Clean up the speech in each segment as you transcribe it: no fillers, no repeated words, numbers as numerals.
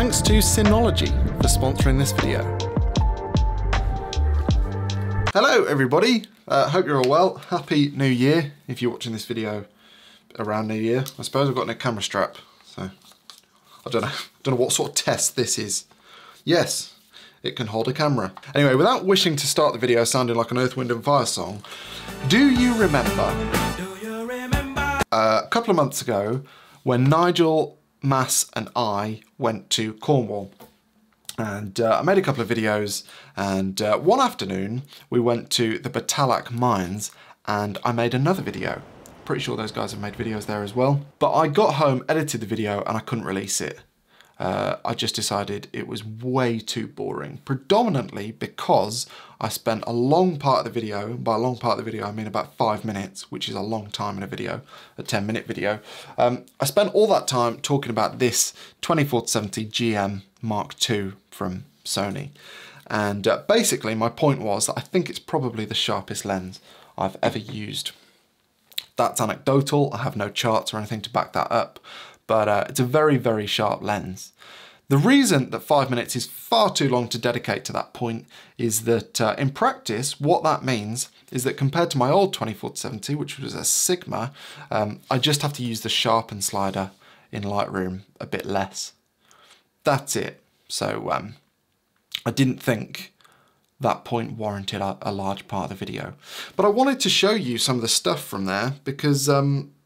Thanks to Synology for sponsoring this video. Hello everybody, hope you're all well. Happy New Year, if you're watching this video around New Year. I suppose I've got no camera strap, so I don't know what sort of test this is. Yes, it can hold a camera. Anyway, without wishing to start the video sounding like an Earth, Wind and Fire song, do you remember? A couple of months ago when Nigel, Mass and I went to Cornwall, and I made a couple of videos, and one afternoon we went to the Botallack Mines and I made another video. Pretty sure those guys have made videos there as well, but I got home, edited the video and I couldn't release it. I just decided it was way too boring, predominantly because I spent a long part of the video, by a long part of the video I mean about 5 minutes, which is a long time in a video, a 10-minute video. I spent all that time talking about this 24-70 GM Mark II from Sony. And basically my point was that I think it's probably the sharpest lens I've ever used. That's anecdotal, I have no charts or anything to back that up. But it's a very, very sharp lens. The reason that 5 minutes is far too long to dedicate to that point is that in practice, what that means is that compared to my old 24-70, which was a Sigma, I just have to use the sharpen slider in Lightroom a bit less. That's it. So I didn't think that point warranted a large part of the video. But I wanted to show you some of the stuff from there because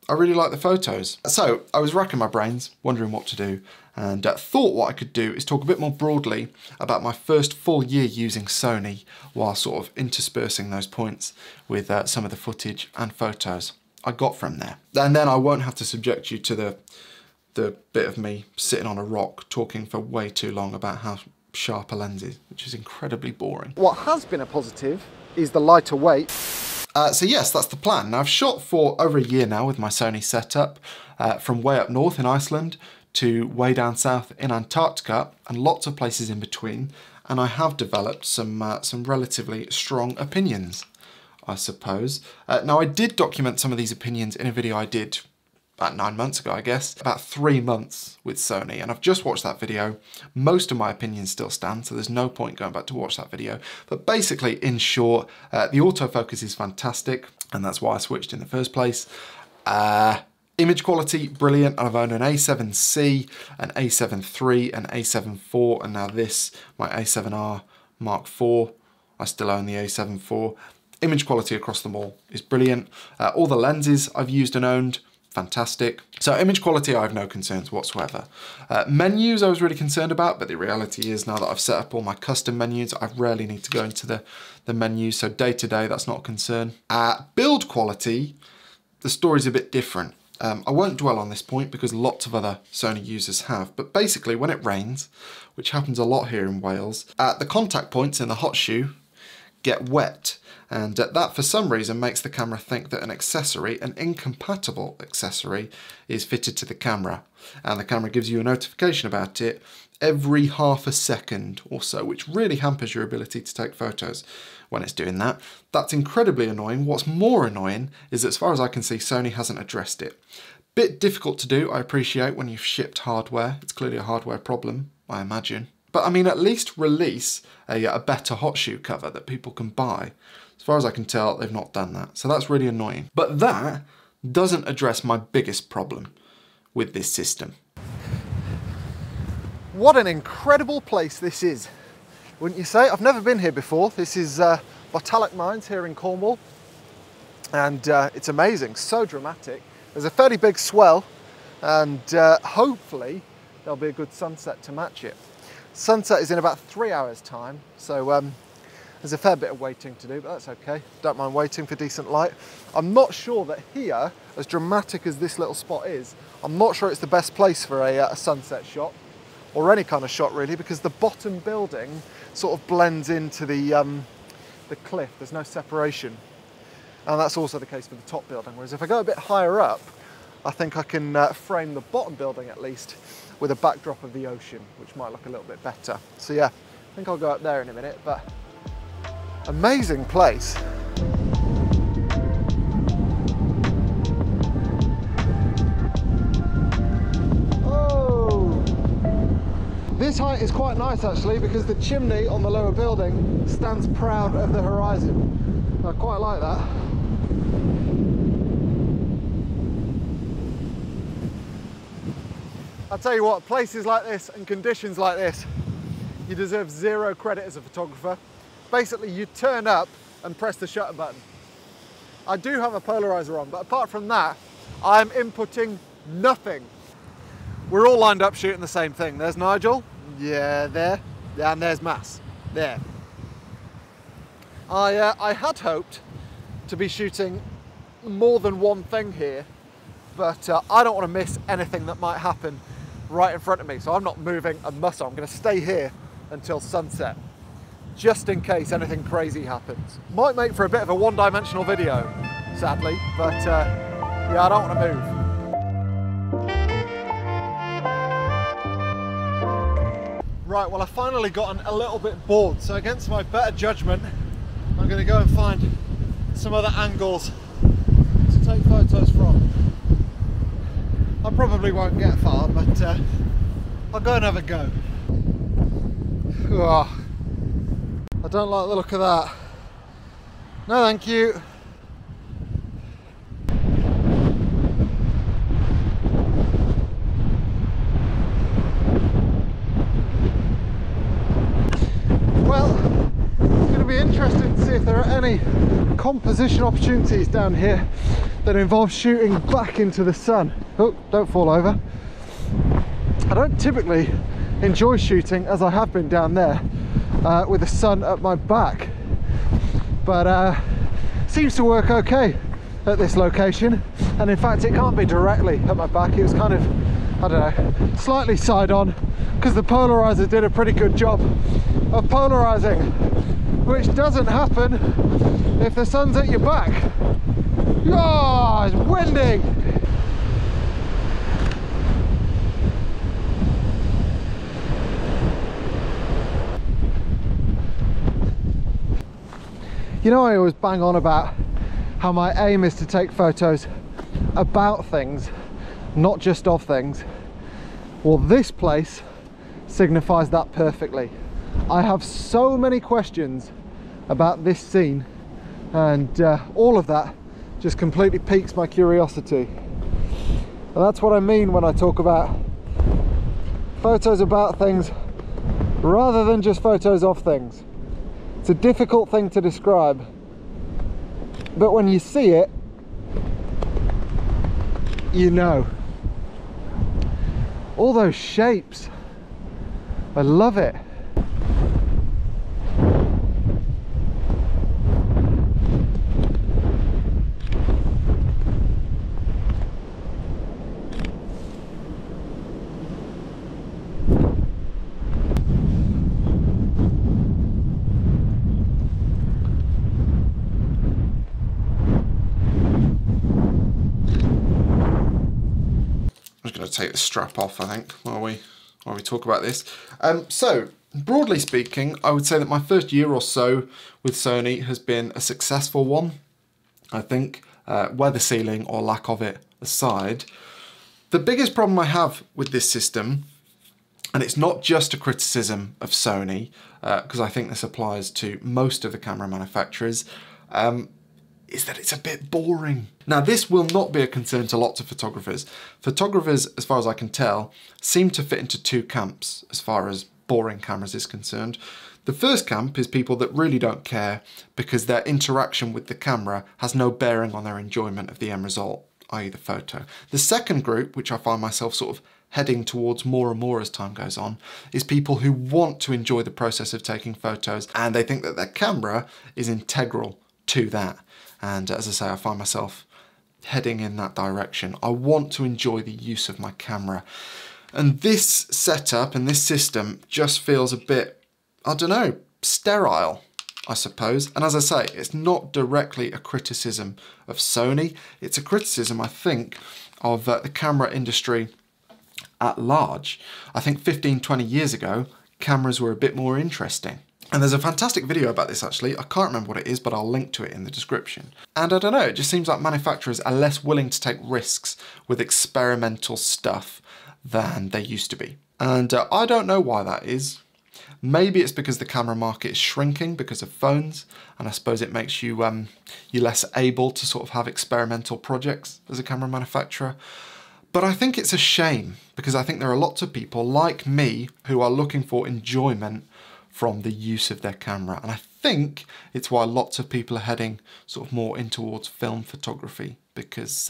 I really like the photos. So I was racking my brains, wondering what to do, and thought what I could do is talk a bit more broadly about my first full year using Sony while sort of interspersing those points with some of the footage and photos I got from there. And then I won't have to subject you to the bit of me sitting on a rock talking for way too long about how sharp a lens is, which is incredibly boring. What has been a positive is the lighter weight. So yes, that's the plan. Now I've shot for over a year now with my Sony setup, from way up north in Iceland to way down south in Antarctica and lots of places in between, and I have developed some relatively strong opinions, I suppose. Now I did document some of these opinions in a video I did about 9 months ago, I guess, about 3 months with Sony, and I've just watched that video. Most of my opinions still stand, so there's no point going back to watch that video. But basically, in short, the autofocus is fantastic, and that's why I switched in the first place. Image quality, brilliant. I've owned an A7C, an A7 III, an A7 IV, and now this, my A7R Mark IV. I still own the A7 IV. Image quality across them all is brilliant. All the lenses I've used and owned, fantastic. So image quality, I have no concerns whatsoever. Menus I was really concerned about, but the reality is now that I've set up all my custom menus, I rarely need to go into the menu, so day to day, that's not a concern. Build quality, the story's a bit different. I won't dwell on this point because lots of other Sony users have, but basically when it rains, which happens a lot here in Wales, the contact points in the hot shoe get wet, and that for some reason makes the camera think that an accessory, an incompatible accessory, is fitted to the camera, and the camera gives you a notification about it every half a second or so, which really hampers your ability to take photos when it's doing that. That's incredibly annoying. What's more annoying is that, as far as I can see, Sony hasn't addressed it. Bit difficult to do, I appreciate, when you've shipped hardware. It's clearly a hardware problem, I imagine. But I mean, at least release a better hot shoe cover that people can buy. As far as I can tell, they've not done that. So that's really annoying. But that doesn't address my biggest problem with this system. What an incredible place this is, wouldn't you say? I've never been here before. This is Botallack Mines here in Cornwall. And it's amazing, so dramatic. There's a fairly big swell, and hopefully there'll be a good sunset to match it. Sunset is in about 3 hours time, so there's a fair bit of waiting to do, but that's okay. Don't mind waiting for decent light. I'm not sure that here, as dramatic as this little spot is, I'm not sure it's the best place for a sunset shot, or any kind of shot really, because the bottom building sort of blends into the cliff. There's no separation. And that's also the case for the top building, whereas if I go a bit higher up, I think I can frame the bottom building at least with a backdrop of the ocean, which might look a little bit better. So yeah, I think I'll go up there in a minute, but amazing place. Oh, this This height is quite nice actually, because the chimney on the lower building stands proud of the horizon. I quite like that. I'll tell you what, places like this and conditions like this, you deserve zero credit as a photographer. Basically, you turn up and press the shutter button. I do have a polarizer on, but apart from that, I'm inputting nothing. We're all lined up shooting the same thing. There's Nigel, yeah, there, and there's Mass, there. I had hoped to be shooting more than one thing here, but I don't want to miss anything that might happen right in front of me, so I'm not moving a muscle. I'm going to stay here until sunset, just in case anything crazy happens. Might make for a bit of a one-dimensional video, sadly, but yeah, I don't want to move. Right, well, I finally gotten a little bit bored, so against my better judgment, I'm going to go and find some other angles to take photos from. I probably won't get far, but I'll go and have a go. Oh. I don't like the look of that. No, thank you. Well, it's going to be interesting to see if there are any composition opportunities down here that involve shooting back into the sun. Oh, don't fall over. I don't typically enjoy shooting as I have been down there. With the sun at my back, but seems to work okay at this location, and in fact it can't be directly at my back. It was kind of, I don't know, slightly side on, because the polarizer did a pretty good job of polarizing, which doesn't happen if the sun's at your back. Oh, it's winding. You know, I always bang on about how my aim is to take photos about things, not just of things. Well, this place signifies that perfectly. I have so many questions about this scene, and all of that just completely piques my curiosity. And that's what I mean when I talk about photos about things rather than just photos of things. It's a difficult thing to describe, but when you see it, you know. All those shapes, I love it. Take the strap off, I think, while we talk about this. So broadly speaking, I would say that my first year or so with Sony has been a successful one. I think weather sealing or lack of it aside, the biggest problem I have with this system, and it's not just a criticism of Sony, because I think this applies to most of the camera manufacturers, is that it's a bit boring. Now, this will not be a concern to lots of photographers. Photographers, as far as I can tell, seem to fit into two camps as far as boring cameras is concerned. The first camp is people that really don't care because their interaction with the camera has no bearing on their enjoyment of the end result, i.e. the photo. The second group, which I find myself sort of heading towards more and more as time goes on, is people who want to enjoy the process of taking photos, and they think that their camera is integral to that. And as I say, I find myself heading in that direction. I want to enjoy the use of my camera. And this setup and this system just feels a bit, I don't know, sterile, I suppose. And as I say, it's not directly a criticism of Sony. It's a criticism, I think, of the camera industry at large. I think 15, 20 years ago, cameras were a bit more interesting. And there's a fantastic video about this actually. I can't remember what it is, but I'll link to it in the description. And I don't know, it just seems like manufacturers are less willing to take risks with experimental stuff than they used to be. And I don't know why that is. Maybe it's because the camera market is shrinking because of phones, and I suppose it makes you you're less able to sort of have experimental projects as a camera manufacturer. But I think it's a shame, because I think there are lots of people like me who are looking for enjoyment from the use of their camera, and I think it's why lots of people are heading sort of more in towards film photography, because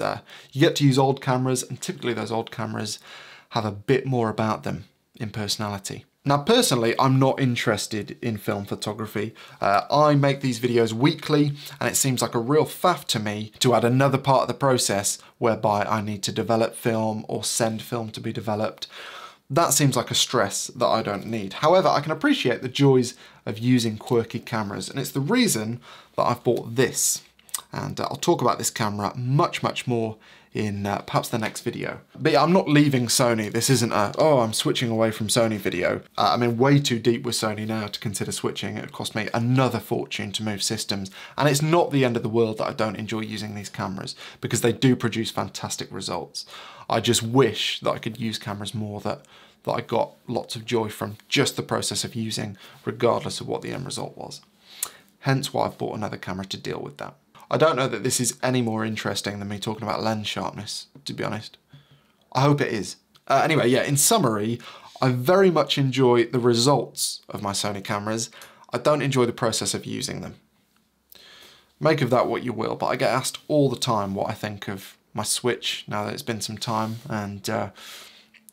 you get to use old cameras, and typically those old cameras have a bit more about them in personality. Now, personally, I'm not interested in film photography. I make these videos weekly, and it seems like a real faff to me to add another part of the process whereby I need to develop film or send film to be developed. That seems like a stress that I don't need. However, I can appreciate the joys of using quirky cameras, and it's the reason that I've bought this. And I'll talk about this camera much more in perhaps the next video. But yeah, I'm not leaving Sony. This isn't a, oh, I'm switching away from Sony video. I'm in way too deep with Sony now to consider switching. It would cost me another fortune to move systems. And it's not the end of the world that I don't enjoy using these cameras, because they do produce fantastic results. I just wish that I could use cameras more that I got lots of joy from just the process of using, regardless of what the end result was. Hence why I've bought another camera to deal with that. I don't know that this is any more interesting than me talking about lens sharpness, to be honest. I hope it is. Anyway, yeah, in summary, I very much enjoy the results of my Sony cameras. I don't enjoy the process of using them. Make of that what you will, but I get asked all the time what I think of my Switch now that it's been some time, and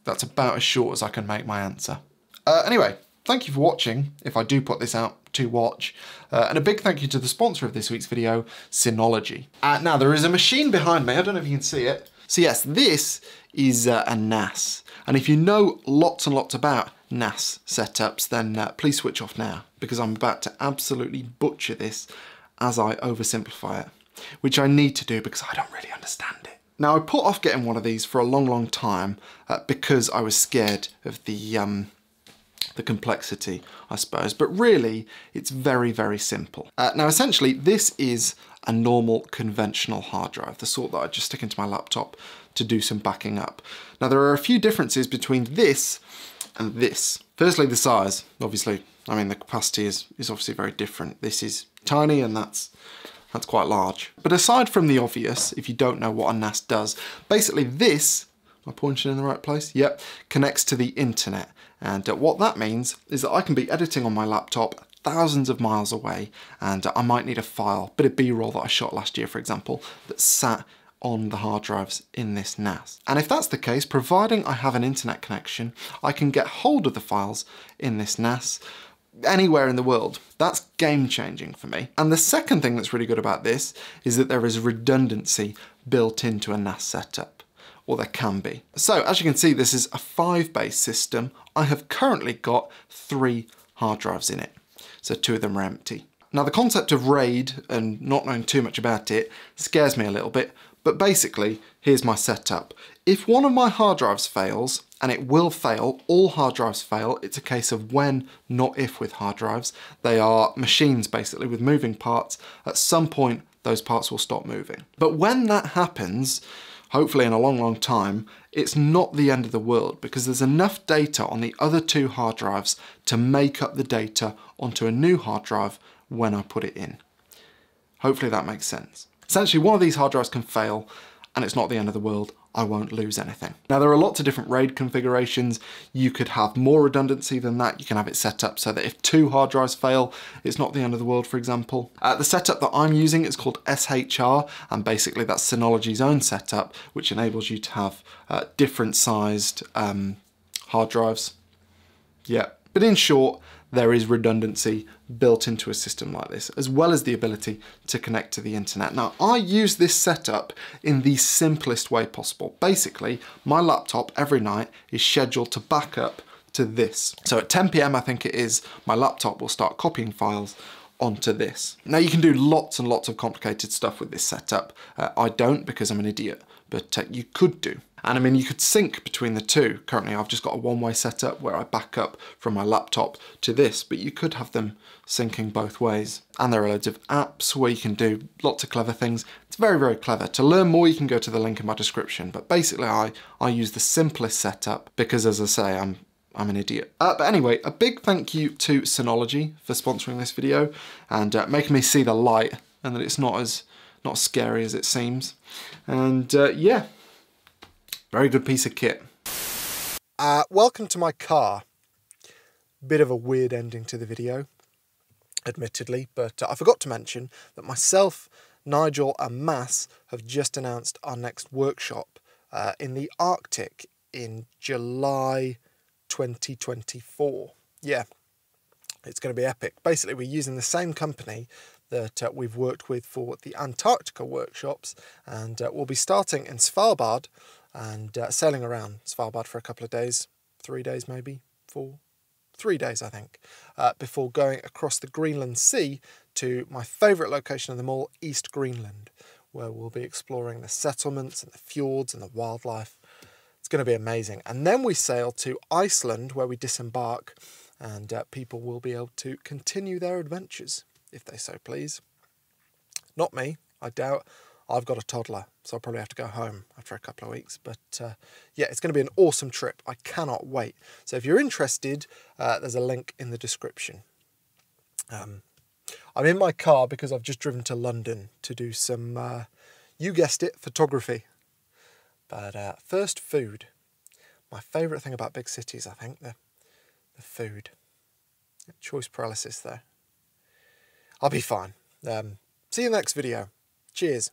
that's about as short as I can make my answer. Anyway, thank you for watching, if I do put this out to watch, and a big thank you to the sponsor of this week's video, Synology. Now, there is a machine behind me, I don't know if you can see it. So yes, this is a NAS, and if you know lots and lots about NAS setups, then please switch off now, because I'm about to absolutely butcher this as I oversimplify it, which I need to do because I don't really understand it. Now, I put off getting one of these for a long time because I was scared of the complexity, I suppose, but really it's very simple. Now, essentially, this is a normal conventional hard drive, the sort that I just stick into my laptop to do some backing up. Now, there are a few differences between this and this. Firstly, the size, obviously. I mean, the capacity is obviously very different. This is tiny, and that's quite large. But aside from the obvious, if you don't know what a NAS does, basically this, am I pointing in the right place? Yep, connects to the internet. And what that means is that I can be editing on my laptop thousands of miles away, and I might need a file, bit of B-roll that I shot last year, for example, that sat on the hard drives in this NAS. And if that's the case, providing I have an internet connection, I can get hold of the files in this NAS anywhere in the world. That's game-changing for me. And the second thing that's really good about this is that there is redundancy built into a NAS setup, or there can be. So, as you can see, this is a 5-bay system. I have currently got 3 hard drives in it, so 2 of them are empty. Now, the concept of RAID, and not knowing too much about it, scares me a little bit, but basically, here's my setup. If one of my hard drives fails, and it will fail, all hard drives fail, it's a case of when, not if with hard drives. They are machines, basically, with moving parts. At some point, those parts will stop moving. But when that happens, hopefully in a long time, it's not the end of the world, because there's enough data on the other 2 hard drives to make up the data onto a new hard drive when I put it in. Hopefully that makes sense. Essentially, one of these hard drives can fail, and it's not the end of the world. I won't lose anything. Now, there are lots of different RAID configurations. You could have more redundancy than that. You can have it set up so that if 2 hard drives fail, it's not the end of the world, for example. The setup that I'm using is called SHR, and basically that's Synology's own setup, which enables you to have different sized hard drives. Yeah, but in short, there is redundancy built into a system like this, as well as the ability to connect to the internet. Now, I use this setup in the simplest way possible. Basically, my laptop every night is scheduled to back up to this. So at 10 PM, I think it is, my laptop will start copying files onto this. Now, you can do lots and lots of complicated stuff with this setup. I don't, because I'm an idiot, but you could do. And I mean, you could sync between the 2. Currently, I've just got a one-way setup where I back up from my laptop to this, but you could have them syncing both ways. And there are loads of apps where you can do lots of clever things. It's very clever. To learn more, you can go to the link in my description. But basically, I use the simplest setup because, as I say, I'm I'm an idiot. But anyway, a big thank you to Synology for sponsoring this video and making me see the light and that it's not scary as it seems. And yeah, very good piece of kit. Welcome to my car. Bit of a weird ending to the video, admittedly, but I forgot to mention that myself, Nigel and Mass have just announced our next workshop in the Arctic in July 2024. Yeah, it's going to be epic. Basically, we're using the same company that we've worked with for the Antarctica workshops, and we'll be starting in Svalbard and sailing around Svalbard for a couple of days, 3 days maybe, 4, 3 days I think, before going across the Greenland Sea to my favourite location of them all, East Greenland, where we'll be exploring the settlements and the fjords and the wildlife. It's going to be amazing. And then we sail to Iceland, where we disembark, and people will be able to continue their adventures, if they so please. Not me, I doubt. I've got a toddler, so I'll probably have to go home after a couple of weeks. But yeah, it's going to be an awesome trip. I cannot wait. So if you're interested, there's a link in the description. I'm in my car because I've just driven to London to do some, you guessed it, photography. But first, food. My favourite thing about big cities, I think, the food. Choice paralysis there. I'll be fine. See you in the next video. Cheers.